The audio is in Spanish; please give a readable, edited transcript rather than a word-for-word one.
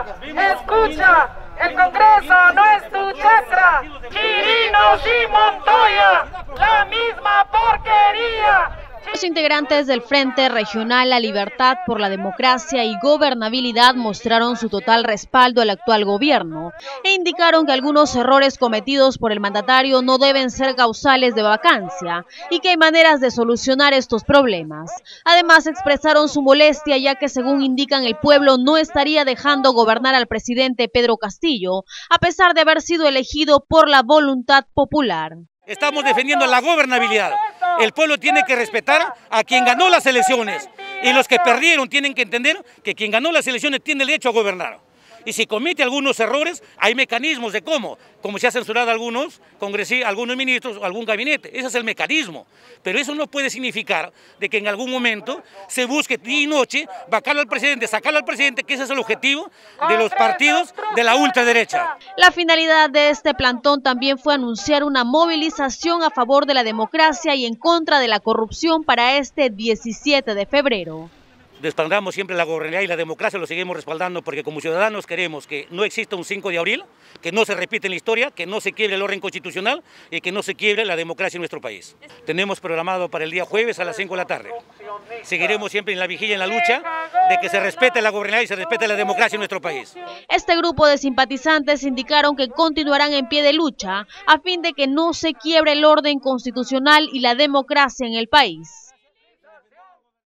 escucha, escucha, el Congreso no es tu chacra, Chirinos y Montoya, la misma porquería. Los integrantes del Frente Regional La Libertad por la Democracia y Gobernabilidad mostraron su total respaldo al actual gobierno e indicaron que algunos errores cometidos por el mandatario no deben ser causales de vacancia y que hay maneras de solucionar estos problemas. Además, expresaron su molestia ya que, según indican, el pueblo no estaría dejando gobernar al presidente Pedro Castillo, a pesar de haber sido elegido por la voluntad popular. Estamos defendiendo la gobernabilidad. El pueblo tiene que respetar a quien ganó las elecciones y los que perdieron tienen que entender que quien ganó las elecciones tiene el derecho a gobernar. Y si comete algunos errores, hay mecanismos de cómo, como se ha censurado a algunos congresistas, algunos ministros o algún gabinete. Ese es el mecanismo. Pero eso no puede significar de que en algún momento se busque día y noche vacar al presidente, sacar al presidente, que ese es el objetivo de los partidos de la ultraderecha. La finalidad de este plantón también fue anunciar una movilización a favor de la democracia y en contra de la corrupción para este 17 de febrero. Respaldamos siempre la gobernabilidad y la democracia, lo seguimos respaldando porque como ciudadanos queremos que no exista un 5 de abril, que no se repite en la historia, que no se quiebre el orden constitucional y que no se quiebre la democracia en nuestro país. Tenemos programado para el día jueves a las 5 de la tarde. Seguiremos siempre en la vigilia, en la lucha de que se respete la gobernabilidad y se respete la democracia en nuestro país. Este grupo de simpatizantes indicaron que continuarán en pie de lucha a fin de que no se quiebre el orden constitucional y la democracia en el país.